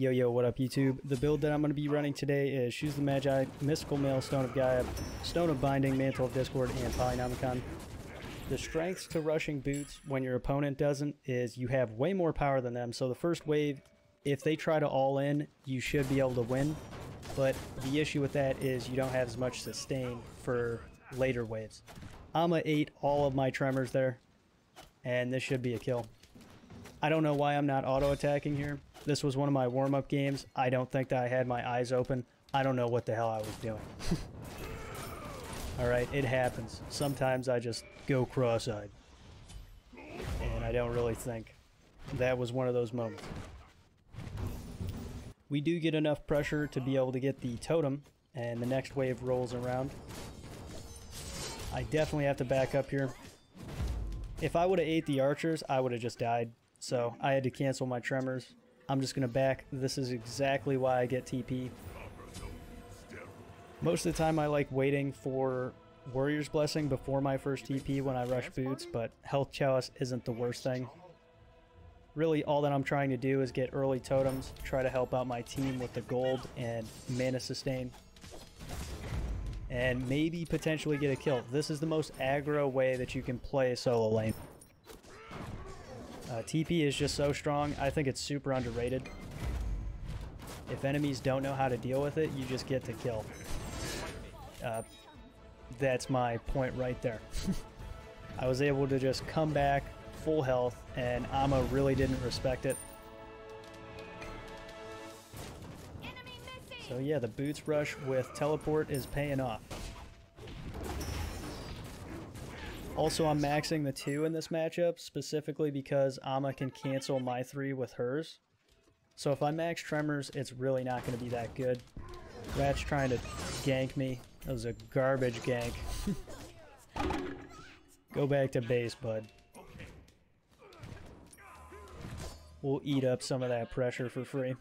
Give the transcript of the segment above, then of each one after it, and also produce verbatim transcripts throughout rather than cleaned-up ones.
Yo, yo, what up, YouTube? The build that I'm going to be running today is Shoes of the Magi, Mystical Mail, Stone of Gaia, Stone of Binding, Mantle of Discord, and Polynomicon. The strengths to rushing boots when your opponent doesn't is you have way more power than them, so the first wave, if they try to all in, you should be able to win, but the issue with that is you don't have as much sustain for later waves. Ama ate all of my tremors there, and this should be a kill. I don't know why I'm not auto-attacking here. This was one of my warm-up games. I don't think that I had my eyes open. I don't know what the hell I was doing. Alright, it happens. Sometimes I just go cross-eyed. And I don't really think. That was one of those moments. We do get enough pressure to be able to get the totem, and the next wave rolls around. I definitely have to back up here. If I would have ate the archers, I would have just died. So I had to cancel my tremors. I'm just gonna back. This is exactly why I get T P. Most of the time I like waiting for Warrior's Blessing before my first T P when I rush boots, but Health Chalice isn't the worst thing. Really all that I'm trying to do is get early totems, try to help out my team with the gold and mana sustain, and maybe potentially get a kill. This is the most aggro way that you can play solo lane. Uh, T P is just so strong, I think it's super underrated. If enemies don't know how to deal with it, you just get to kill. Uh, that's my point right there. I was able to just come back, full health, and Ama really didn't respect it. So yeah, the boots rush with teleport is paying off. Also, I'm maxing the two in this matchup, specifically because Ama can cancel my three with hers. So if I max Tremors, it's really not going to be that good. Rat's trying to gank me. That was a garbage gank. Go back to base, bud. We'll eat up some of that pressure for free.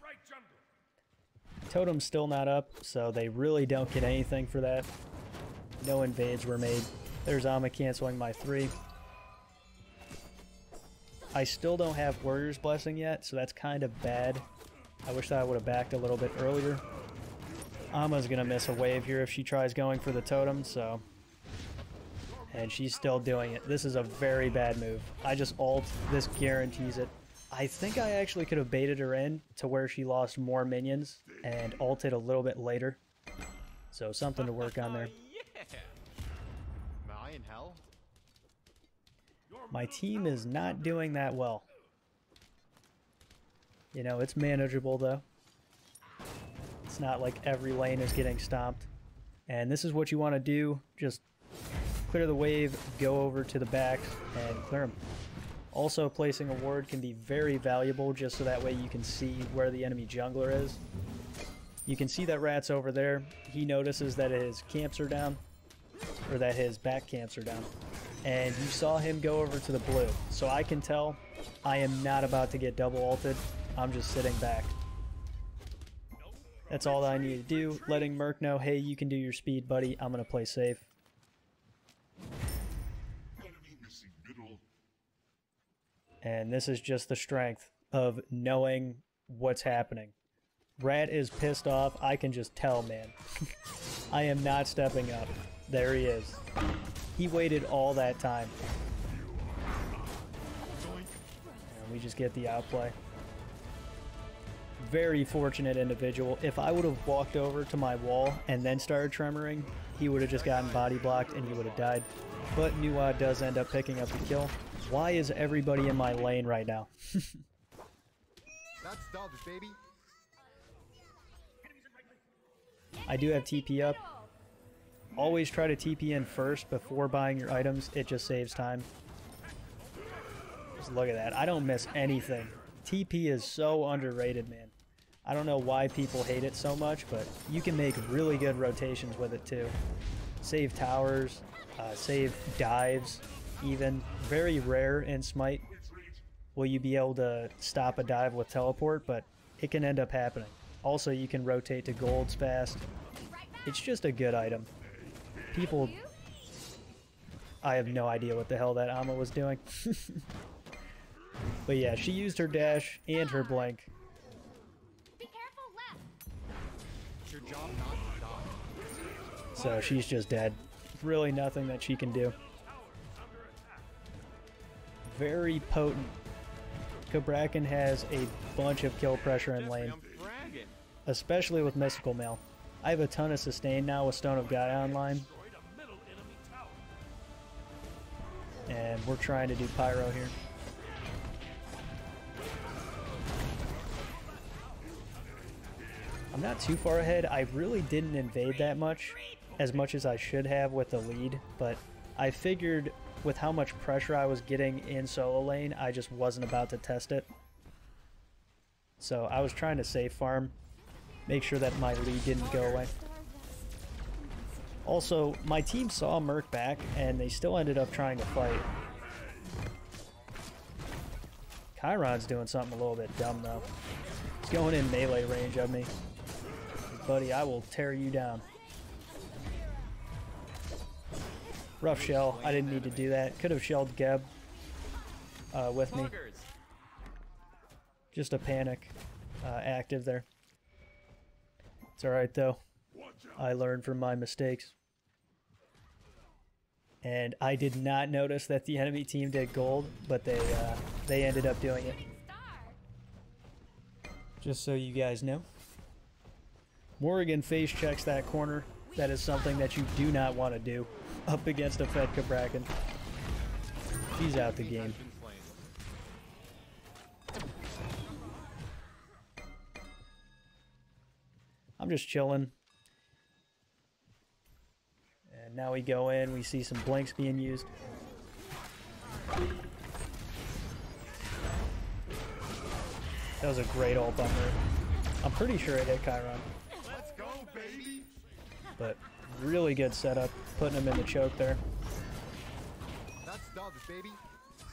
Totem's still not up, so they really don't get anything for that. No invades were made. There's Ama canceling my three. I still don't have Warrior's Blessing yet, so that's kind of bad. I wish that I would have backed a little bit earlier. Ama's going to miss a wave here if she tries going for the totem, so... And she's still doing it. This is a very bad move. I just ult. This guarantees it. I think I actually could have baited her in to where she lost more minions and ulted a little bit later. So something to work on there. In hell. My team is not doing that well. You know, it's manageable though. It's not like every lane is getting stomped. And this is what you want to do. Just clear the wave, go over to the back, and clear them. Also, placing a ward can be very valuable just so that way you can see where the enemy jungler is. You can see that Rat's over there. He notices that his camps are down. Or that his back camps are down. And you saw him go over to the blue. So I can tell I am not about to get double ulted. I'm just sitting back. That's all that I need to do. Letting Merc know, hey, you can do your speed, buddy. I'm going to play safe. And this is just the strength of knowing what's happening. Rat is pissed off. I can just tell, man. I am not stepping up. There he is. He waited all that time. And we just get the outplay. Very fortunate individual. If I would have walked over to my wall and then started tremoring, he would have just gotten body blocked and he would have died. But Nuwa does end up picking up the kill. Why is everybody in my lane right now? That's dubs, baby. I do have T P up. Always try to T P in first before buying your items. It just saves time. Just look at that. I don't miss anything. T P is so underrated, man. I don't know why people hate it so much, but you can make really good rotations with it too. Save towers, uh, save dives, even. Very rare in Smite will you be able to stop a dive with teleport, but it can end up happening. Also, you can rotate to golds fast. It's just a good item. People... I have no idea what the hell that Ama was doing. But yeah, she used her dash and her blink. So she's just dead. Really nothing that she can do. Very potent. Cabrakan has a bunch of kill pressure in lane, especially with Mystical Mail. I have a ton of sustain now with Stone of Gaia online, and we're trying to do Pyro here. I'm not too far ahead. I really didn't invade that much, as much as I should have with the lead, but I figured with how much pressure I was getting in solo lane, I just wasn't about to test it. So I was trying to safe farm, make sure that my lead didn't go away. Also, my team saw Merc back, and they still ended up trying to fight. Chiron's doing something a little bit dumb, though. He's going in melee range of me. Buddy, I will tear you down. Rough shell. I didn't need to do that. Could have shelled Geb uh, with me. Just a panic uh, active there. It's alright, though. I learned from my mistakes. And I did not notice that the enemy team did gold, but they uh, they ended up doing it. Just so you guys know. Morgan face checks that corner. That is something that you do not want to do up against a fed Cabrakan. She's out the game. I'm just chilling. And now we go in, we see some blinks being used. That was a great ult on her. I'm pretty sure it hit Chiron. Let's go, baby. But really good setup, putting him in the choke there. That's dogs, baby.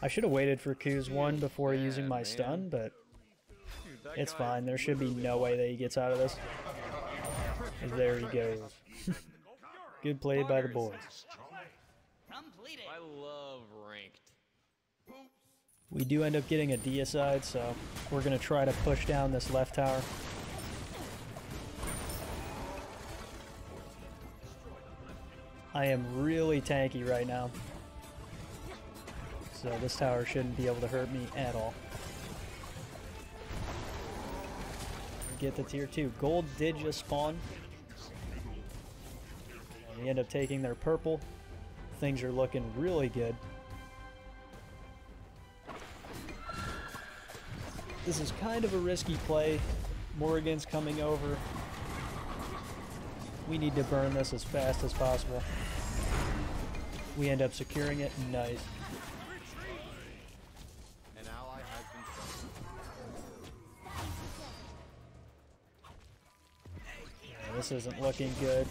I should have waited for Q's one before man, using my man. stun, but Dude, it's fine. There should be no way that he gets out of this. And there he goes. Good play by the boys. I love ranked. We do end up getting a deicide, so we're going to try to push down this left tower. I am really tanky right now, so this tower shouldn't be able to hurt me at all. Get the tier two. Gold did just spawn. And we end up taking their purple. Things are looking really good. This is kind of a risky play. Morgan's coming over. We need to burn this as fast as possible. We end up securing it. Nice. An ally has been found. This isn't looking good.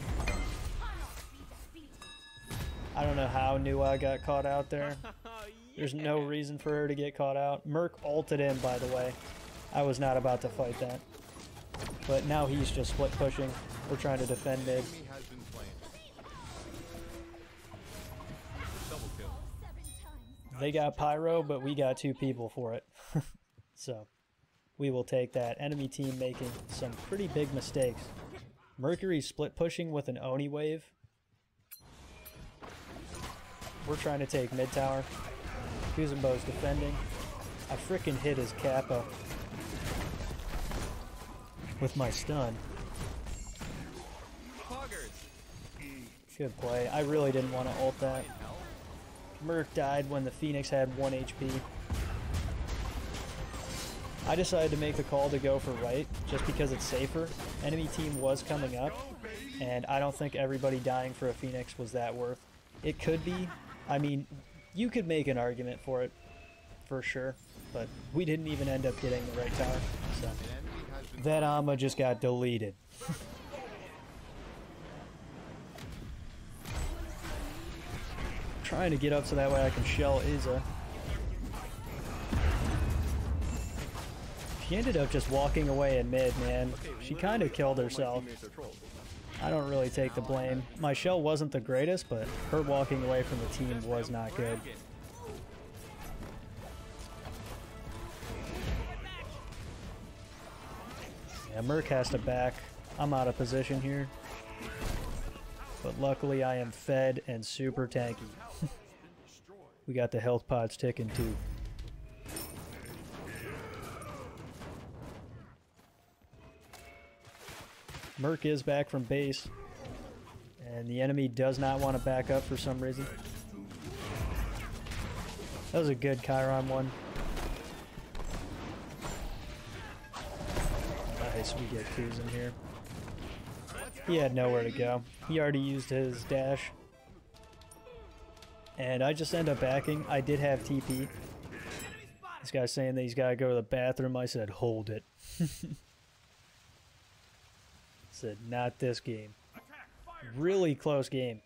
I don't know how Nuwa got caught out there. There's no reason for her to get caught out. Merc ulted in, by the way. I was not about to fight that. But now he's just split pushing. We're trying to defend mid. They got Pyro, but we got two people for it. So, we will take that. Enemy team making some pretty big mistakes. Mercury split pushing with an Oni wave. We're trying to take mid tower. Kuzumbo's defending. I frickin' hit his Kappa with my stun. Good play. I really didn't want to ult that. Merc died when the Phoenix had one H P. I decided to make the call to go for right, just because it's safer. Enemy team was coming up, and I don't think everybody dying for a Phoenix was that worth. It could be. I mean, you could make an argument for it, for sure, but we didn't even end up getting the right tower, so that Ama just got deleted. Trying to get up so that way I can shell Iza. She ended up just walking away in mid, man. She kind of killed herself. I don't really take the blame. My shell wasn't the greatest, but her walking away from the team was not good. Yeah, Merc has to back. I'm out of position here. But luckily I am fed and super tanky. We got the health pods ticking too. Merc is back from base. And the enemy does not want to back up for some reason. That was a good Chiron one. Nice, we get Q's in here. He had nowhere to go. He already used his dash. And I just end up backing. I did have T P. This guy's saying that he's got to go to the bathroom. I said, hold it. Said, not this game. Really close game.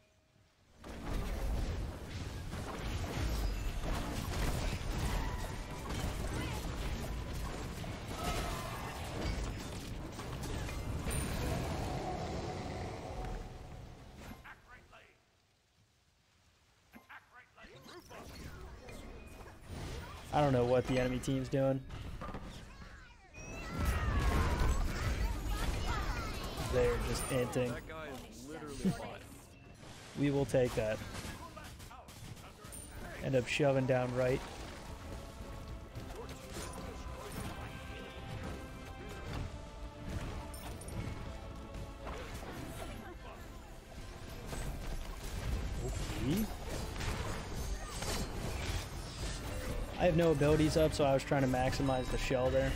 I don't know what the enemy team's doing. They're just inting. We will take that. End up shoving down right. Okay. I have no abilities up, so I was trying to maximize the shell there.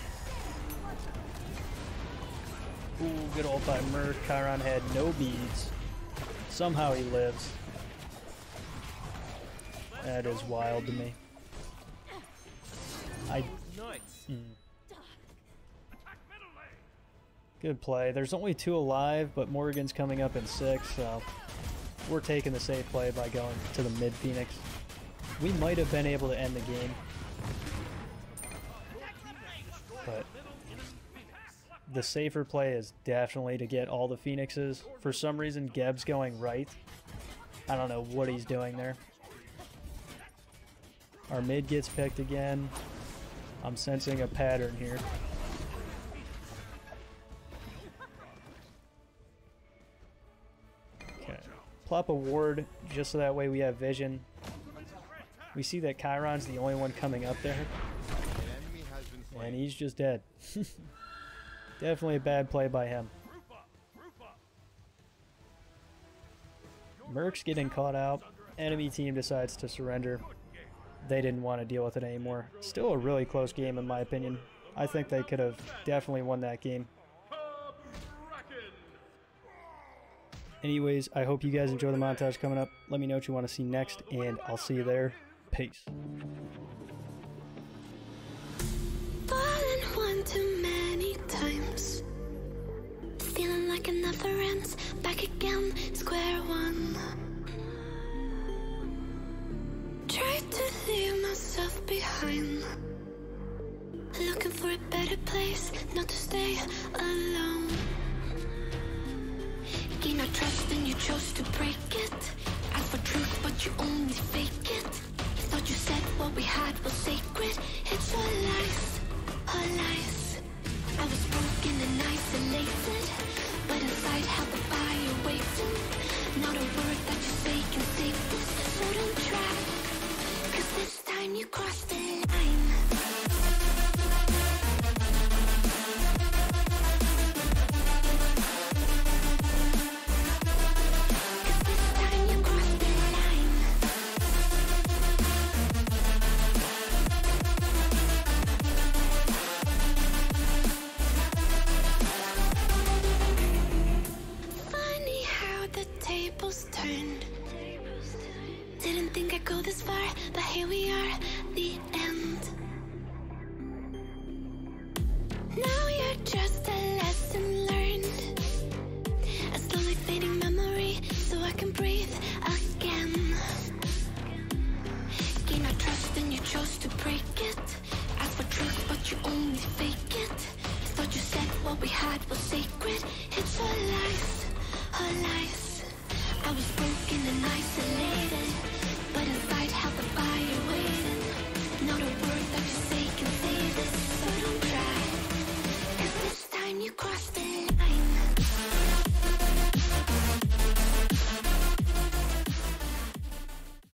Ooh, good ult by Merc. Chiron had no beads. Somehow he lives. That is wild to me. I... Mm. Good play. There's only two alive, but Morgan's coming up in six, so we're taking the safe play by going to the mid Phoenix. We might have been able to end the game, but the safer play is definitely to get all the Phoenixes. For some reason, Geb's going right. I don't know what he's doing there. Our mid gets picked again. I'm sensing a pattern here. Okay. Plop a ward just so that way we have vision. We see that Chiron's the only one coming up there. And he's just dead. Definitely a bad play by him. Merc's getting caught out. Enemy team decides to surrender. They didn't want to deal with it anymore. Still a really close game in my opinion. I think they could have definitely won that game. Anyways, I hope you guys enjoy the montage coming up. Let me know what you want to see next, and I'll see you there. Peace. Too many times, feeling like another ends, back again, square one. Tried to leave myself behind, looking for a better place, not to stay alone. Gain our trust and you chose to break it. Ask for truth but you only fake it. Thought you said what we had was sacred. It's all lies. All lies. I was broken and isolated, but inside held the fire waiting. Not a word that you say can save this. So don't try, cause this time you crossed the line. Isolated, but inside held the fire waiting. Not a word that you say can